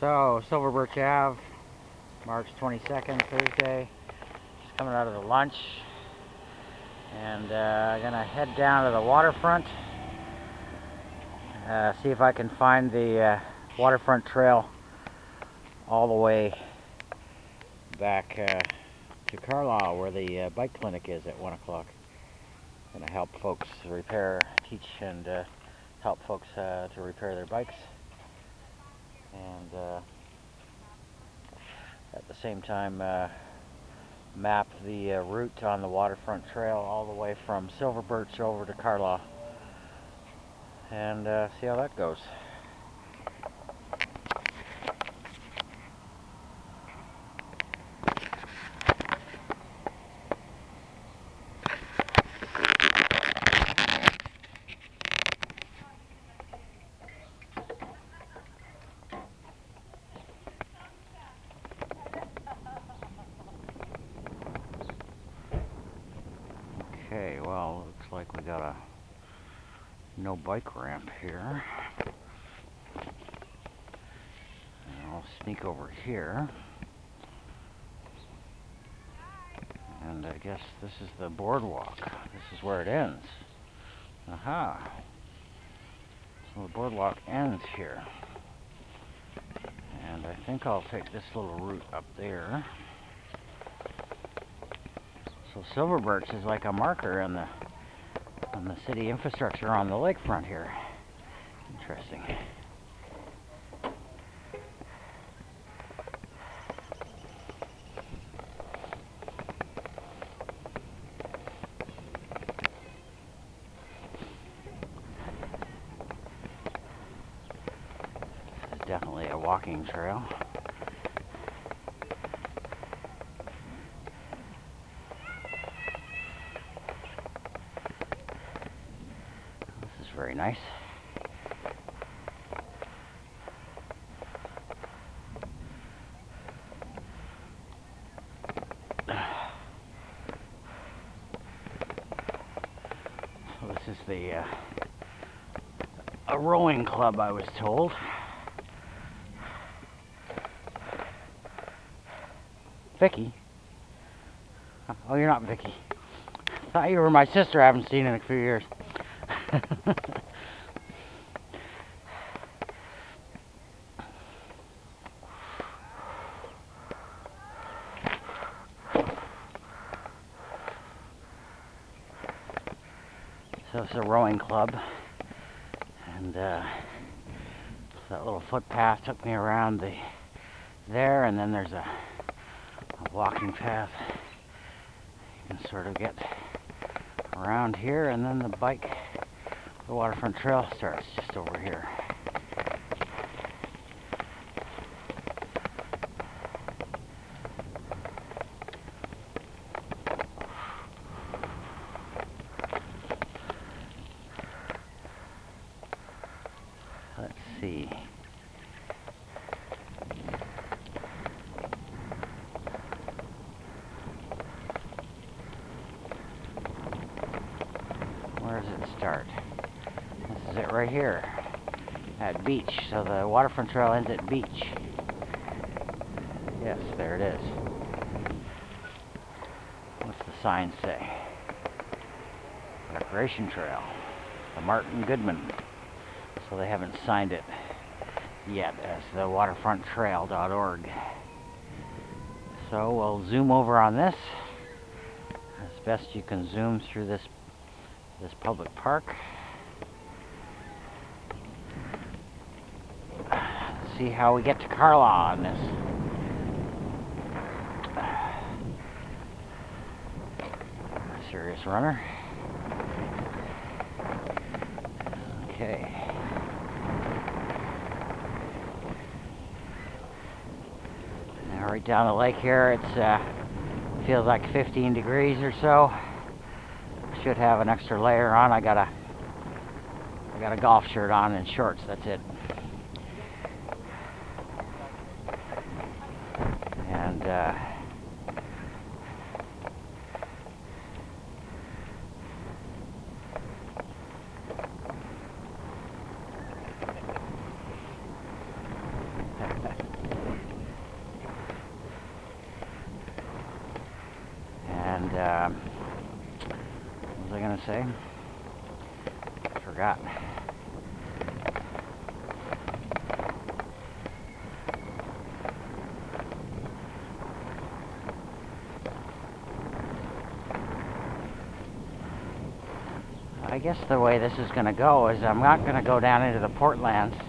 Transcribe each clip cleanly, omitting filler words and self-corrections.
So, Silver Birch Ave, March 22nd, Thursday. Just coming out of the lunch. And I'm going to head down to the waterfront. See if I can find the waterfront trail all the way back to Carlaw, where the bike clinic is at 1 o'clock. Going to help folks repair, teach, and help folks to repair their bikes. And at the same time, map the route on the waterfront trail all the way from Silver Birch over to Carlaw, and see how that goes. Okay, well, looks like we got a no bike ramp here. And I'll sneak over here. And I guess this is the boardwalk. This is where it ends. Aha! So the boardwalk ends here. And I think I'll take this little route up there. So Silver Birch is like a marker on the city infrastructure on the lakefront here. Interesting. This is definitely a walking trail. Very nice. So this is the a rowing club, I was told. Vicky? Oh, you're not Vicky. I thought you were my sister. I haven't seen in a few years. So it's a rowing club, and that little footpath took me around there, and then there's a walking path. You can sort of get around here, and then the waterfront trail starts just over here. Let's see. Where does it start? This is it right here, at Beach. So the waterfront trail ends at Beach. Yes, there it is. What's the sign say? Recreation Trail. The Martin Goodman. So they haven't signed it yet as the waterfronttrail.org. So we'll zoom over on this. As best you can zoom through this public park. See how we get to Carlaw on this. Serious runner. Okay. Now right down the lake here, it's feels like 15 degrees or so. Should have an extra layer on. I got a golf shirt on and shorts. That's it. say. I forgot. I guess the way this is going to go is I'm not going to go down into the Portlands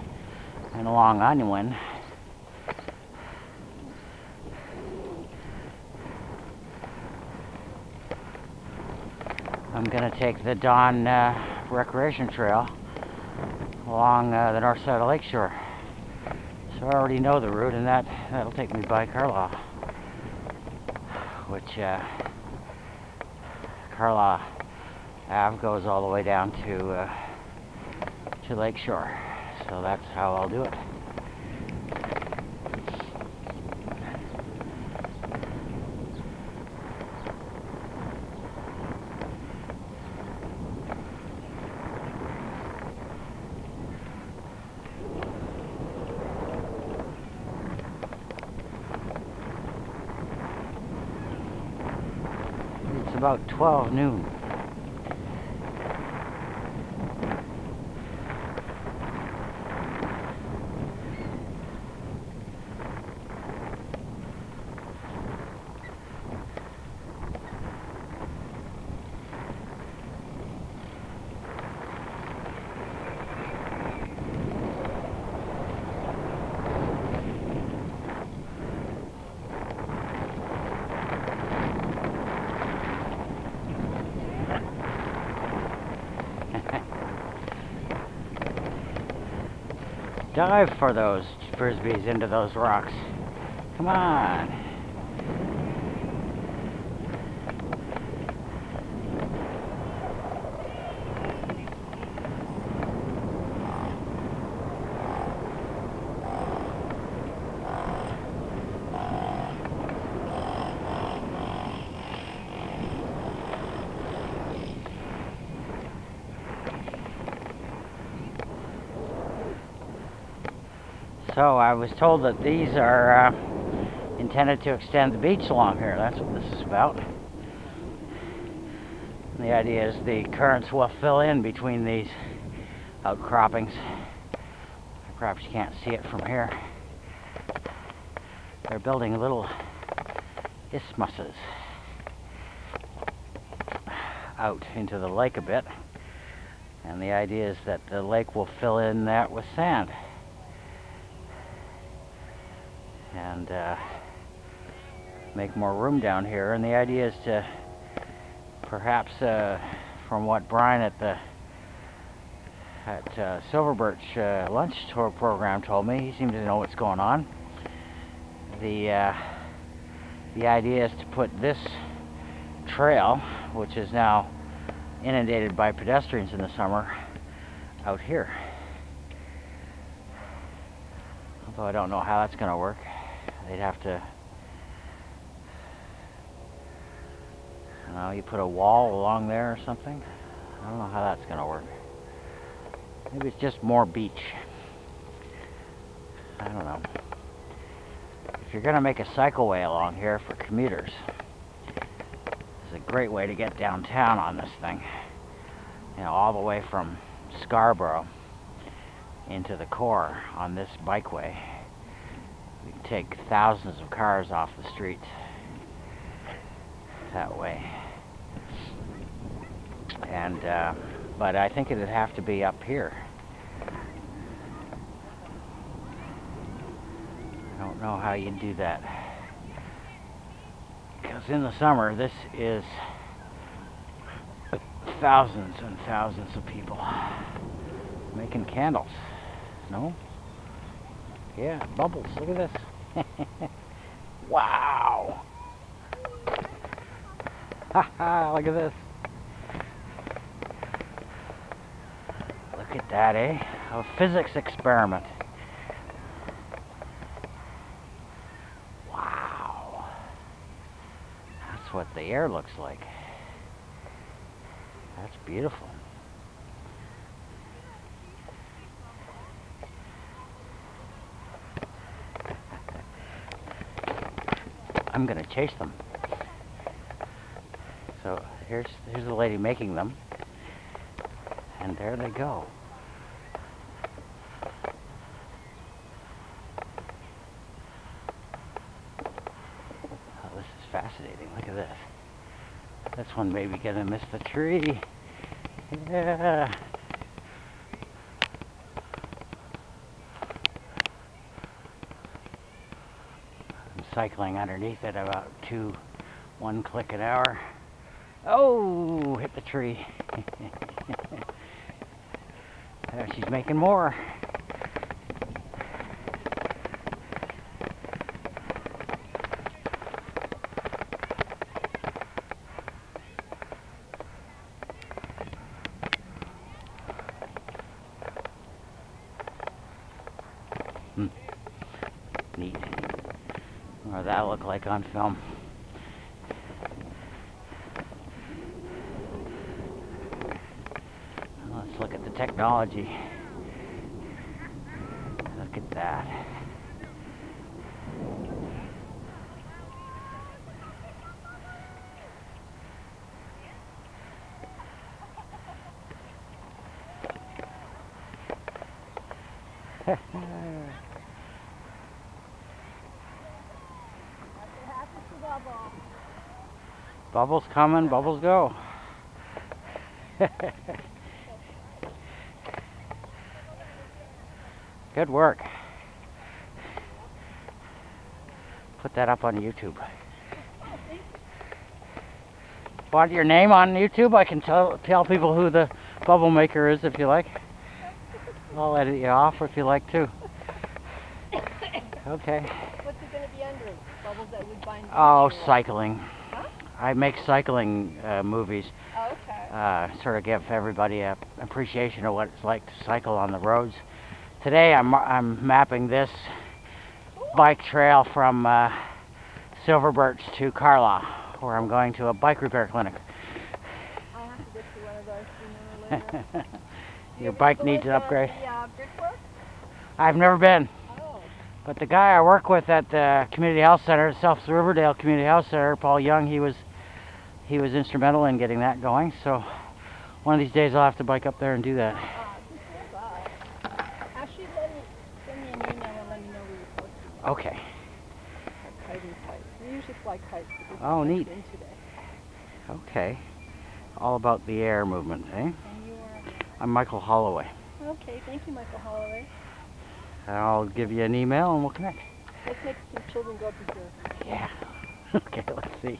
and along Onwin. I'm going to take the Don Recreation Trail along the north side of Lakeshore. So I already know the route, and that'll take me by Carlaw, which Carlaw Ave goes all the way down to Lakeshore, so that's how I'll do it. It's about 12 noon. Dive for those frisbees into those rocks. Come on. So I was told that these are intended to extend the beach along here. That's what this is about. And the idea is the currents will fill in between these outcroppings. Perhaps you can't see it from here. They're building little isthmuses out into the lake a bit. And the idea is that the lake will fill in that with sand. And make more room down here, and the idea is to perhaps, from what Brian at the Silver Birch lunch tour program told me, he seemed to know what's going on. The idea is to put this trail, which is now inundated by pedestrians in the summer, out here. Although I don't know how that's going to work. They'd have to, you know, you put a wall along there or something. I don't know how that's going to work. Maybe it's just more beach. I don't know. If you're going to make a cycleway along here for commuters, it's a great way to get downtown on this thing. You know, all the way from Scarborough into the core on this bikeway. We can take thousands of cars off the street that way, and but I think it'd have to be up here. I don't know how you do that, because in the summer this is thousands and thousands of people making candles. No? Yeah, bubbles. Look at this. Wow! Haha, look at this. Look at that, eh? A physics experiment. Wow. That's what the air looks like. That's beautiful. I'm going to chase them. So here's the lady making them. and there they go. Oh, this is fascinating. Look at this. This one may be gonna miss the tree. Yeah. I'm cycling underneath it about one click an hour. Oh, hit the tree. There, she's making more. Neat. What does that look like on film? Let's look at the technology. Look at that. Bubbles coming, bubbles go. Good work. Put that up on YouTube. Want your name on YouTube? I can tell people who the bubble maker is if you like. I'll edit you off if you like too. Okay. What's it going to be under? Bubbles that Woodbine? Oh, cycling. Huh? I make cycling movies. Oh, okay. Sort of give everybody an appreciation of what it's like to cycle on the roads. Today I'm mapping this bike trail from Silver Birch to Carlaw, where I'm going to a bike repair clinic. I have to get to one of those sooner or later. Your bike needs an upgrade. I've never been. Oh. But the guy I work with at the community health center, South Riverdale Community Health Center, Paul Young, he was instrumental in getting that going. So one of these days I'll have to bike up there and do that. Okay. We usually fly kites. Oh, neat. Okay. All about the air movement, eh? And you are? I'm Michael Holloway. Okay, thank you, Michael Holloway. And I'll give you an email and we'll connect. Let's make some children go up and do. Yeah. Okay, let's see.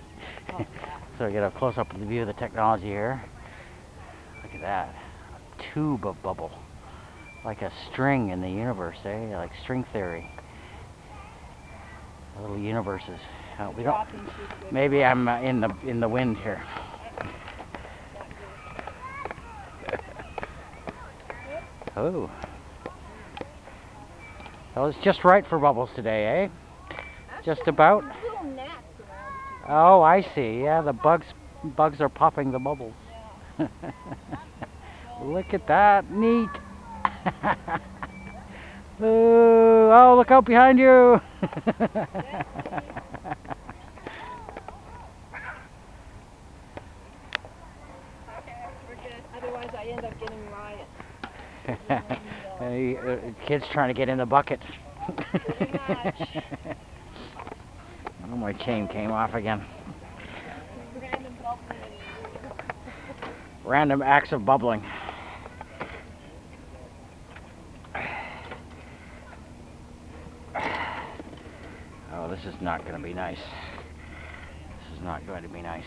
Oh, yeah. So we get a close-up of the view of the technology here. Look at that. A tube of bubble. Like a string in the universe, eh? Like string theory. Little universes. We don't. Maybe I'm in the wind here. Oh. That was just right for bubbles today, eh? Just about. Oh, I see. Yeah, the bugs are popping the bubbles. Look at that, neat. Ooh, oh, look out behind you! Otherwise, I end up getting riots. Kids trying to get in the bucket. Oh, my chain came off again. Random acts of bubbling. This is not going to be nice. This is not going to be nice.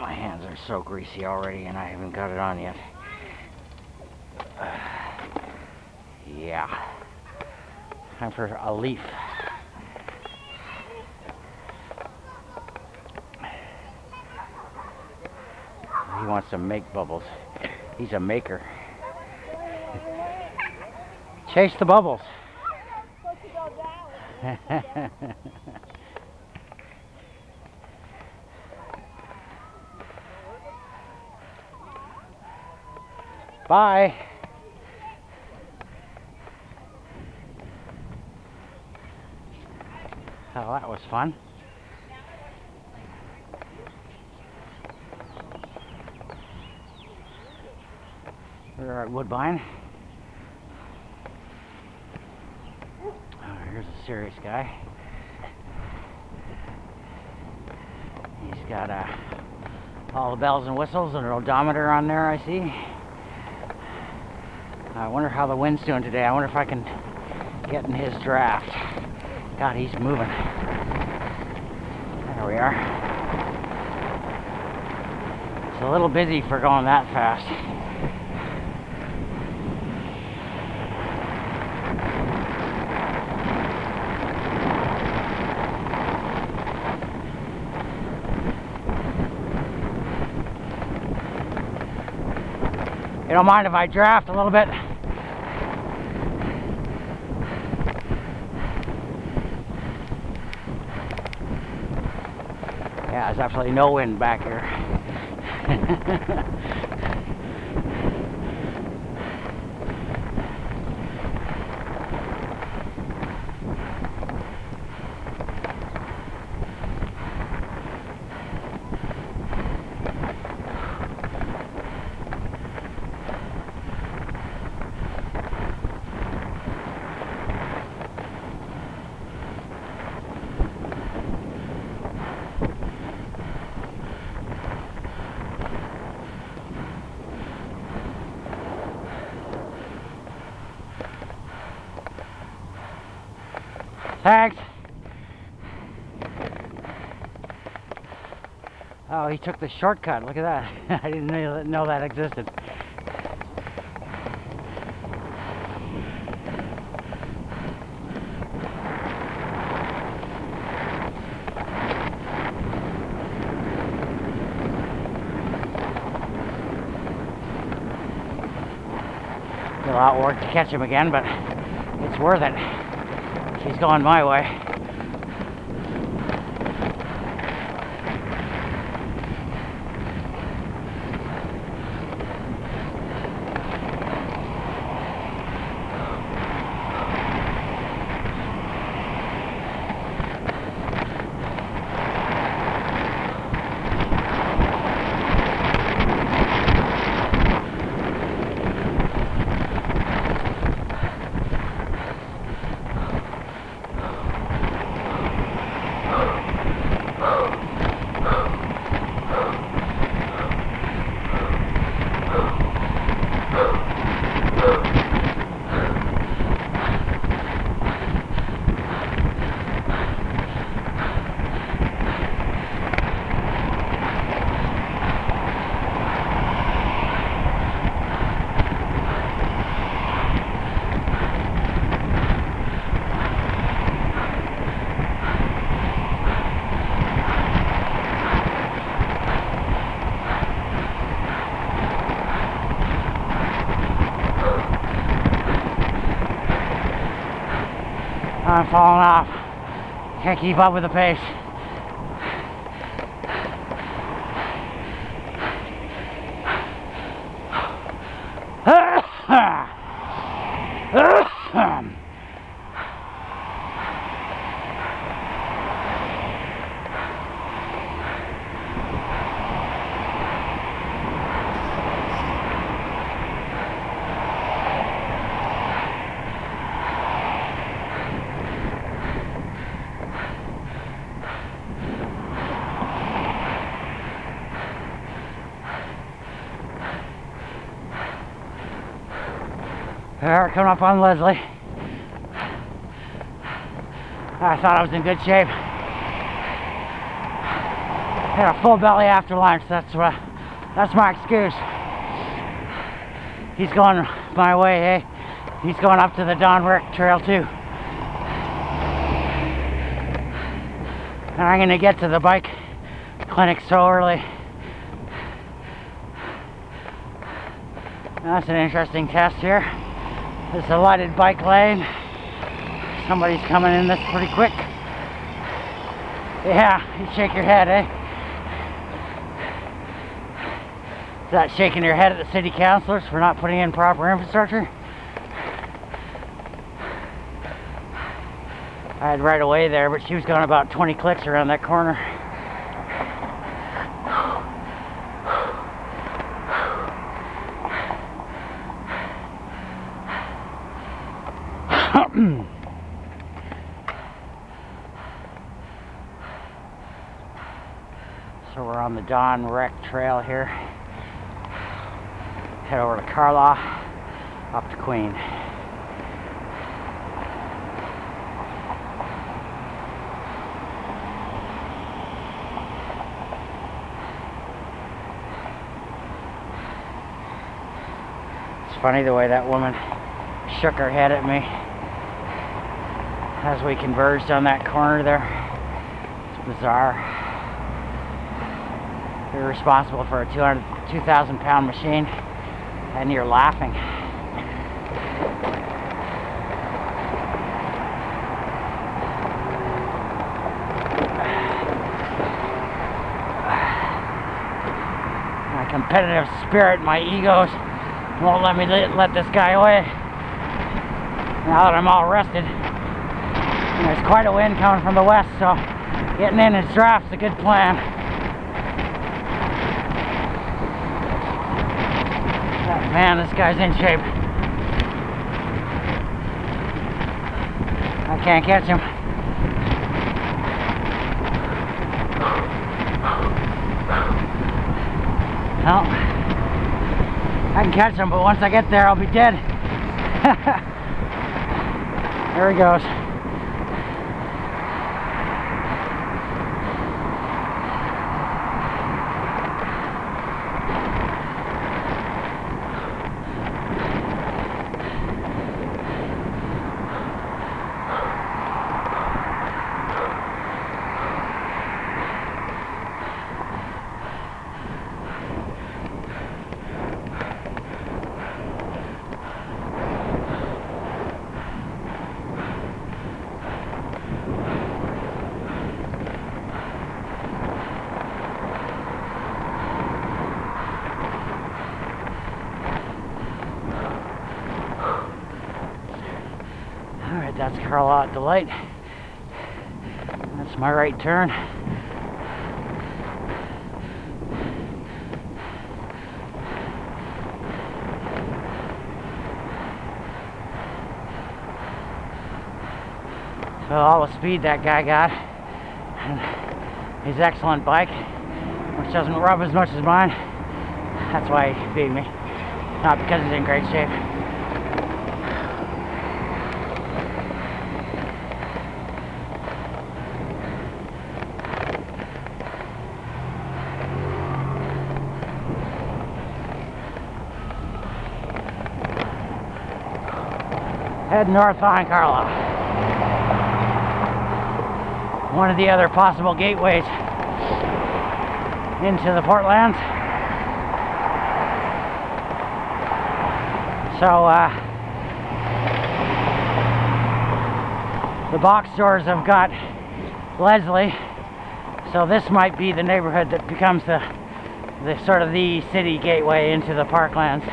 My hands are so greasy already and I haven't got it on yet. Yeah. Time for a leaf. He wants to make bubbles. He's a maker. Chase the bubbles. Bye. Oh, that was fun. We are at Woodbine. Here's a serious guy. He's got all the bells and whistles and an odometer on there, I see. I wonder how the wind's doing today. I wonder if I can get in his draft. God, he's moving. There we are. It's a little busy for going that fast. You don't mind if I draft a little bit? Yeah, there's absolutely no wind back here. Thanks. Oh, he took the shortcut. Look at that. I didn't know that existed. A lot of work to catch him again, but it's worth it. He's going my way. I'm falling off. Can't keep up with the pace. Alright, coming up on Leslie. I thought I was in good shape. Had a full belly after lunch. That's my excuse. He's going my way, eh? He's going up to the Don Recreation Trail too. And I'm gonna get to the bike clinic so early. That's an interesting test here. It's a lighted bike lane. Somebody's coming in this pretty quick. Yeah, you shake your head, eh? Is that shaking your head at the city councilors for not putting in proper infrastructure? I had right away there, but she was going about 20 clicks around that corner. So we're on the Don Rec Trail here. Head over to Carlaw, up to Queen. It's funny the way that woman shook her head at me as we converged on that corner there. It's bizarre. You're responsible for a 2,000 pound machine and you're laughing. My competitive spirit, my egos won't let me let this guy away. Now that I'm all rested, and there's quite a wind coming from the west, so getting in his draft's a good plan. Oh, man, this guy's in shape. I can't catch him. Well, I can catch him, but once I get there, I'll be dead. There he goes. That's Carlaw Delight. That's my right turn. So all the speed that guy got, and his excellent bike, which doesn't rub as much as mine, that's why he beat me. Not because he's in great shape. Head north on Carlaw. One of the other possible gateways into the Portlands. So the box stores have got Leslie, so this might be the neighborhood that becomes the sort of the city gateway into the parklands.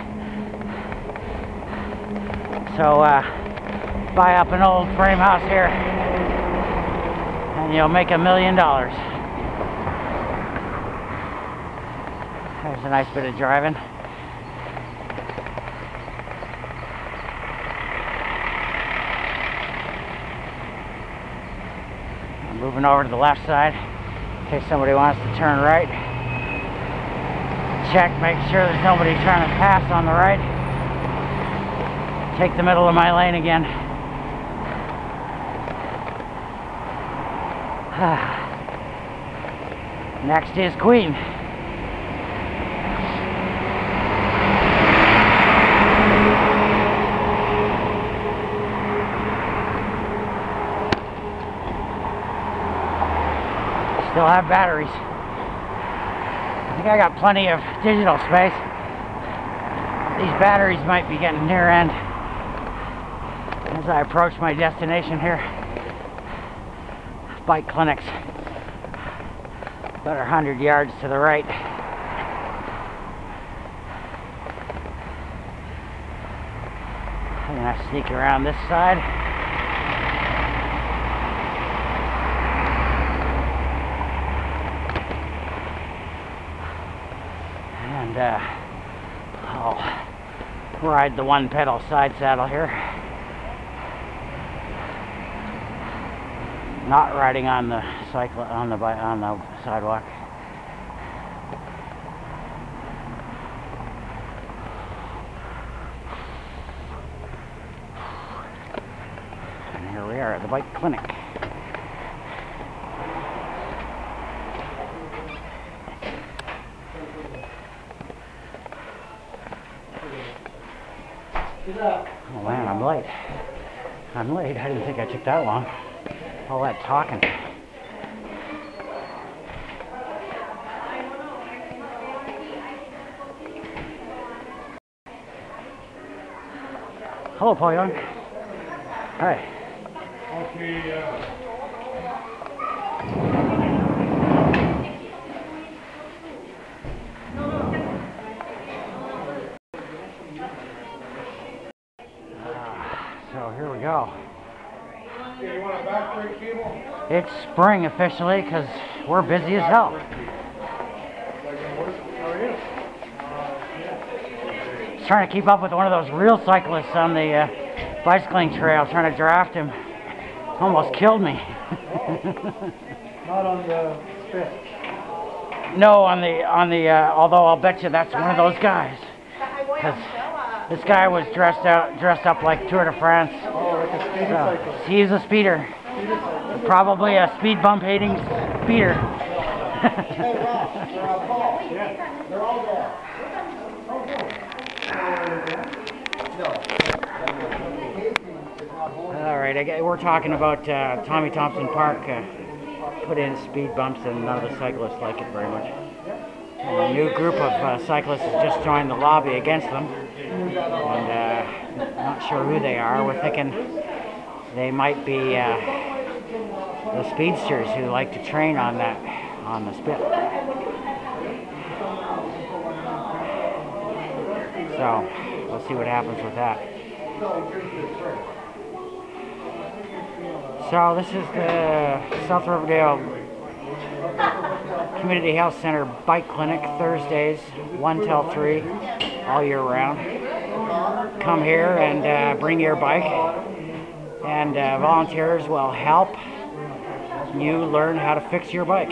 So buy up an old frame house here and you'll make $1 million. There's a nice bit of driving. I'm moving over to the left side in case somebody wants to turn right. Check, make sure there's nobody trying to pass on the right. Take the middle of my lane again. Next is Queen. Still have batteries. I think I got plenty of digital space. These batteries might be getting near end. As I approach my destination here, bike clinics, about 100 yards to the right. I'm gonna sneak around this side. And I'll ride the one pedal side saddle here. not riding on the cycle on the sidewalk. And here we are at the bike clinic. Oh man, I'm late. I'm late. I didn't think I took that long. All that talking. Hello, Paul Young. Hi. Okay. So here we go. It's spring officially because we're busy as hell. Just trying to keep up with one of those real cyclists on the bicycling trail, trying to draft him. Almost killed me. Not on the spit. No, on the although I'll bet you that's one of those guys. This guy was dressed up like Tour de France. So, he's a speeder. Probably a speed bump hating speeder. All right, we're talking about Tommy Thompson Park put in speed bumps, and none of the cyclists like it very much. And a new group of cyclists has just joined the lobby against them, and not sure who they are. We're thinking they might be the speedsters who like to train on that, on the spit. So we'll see what happens with that. So this is the South Riverdale Community Health Center Bike Clinic, Thursdays 1 till 3, all year round. Come here and bring your bike, and volunteers will help you learn how to fix your bike.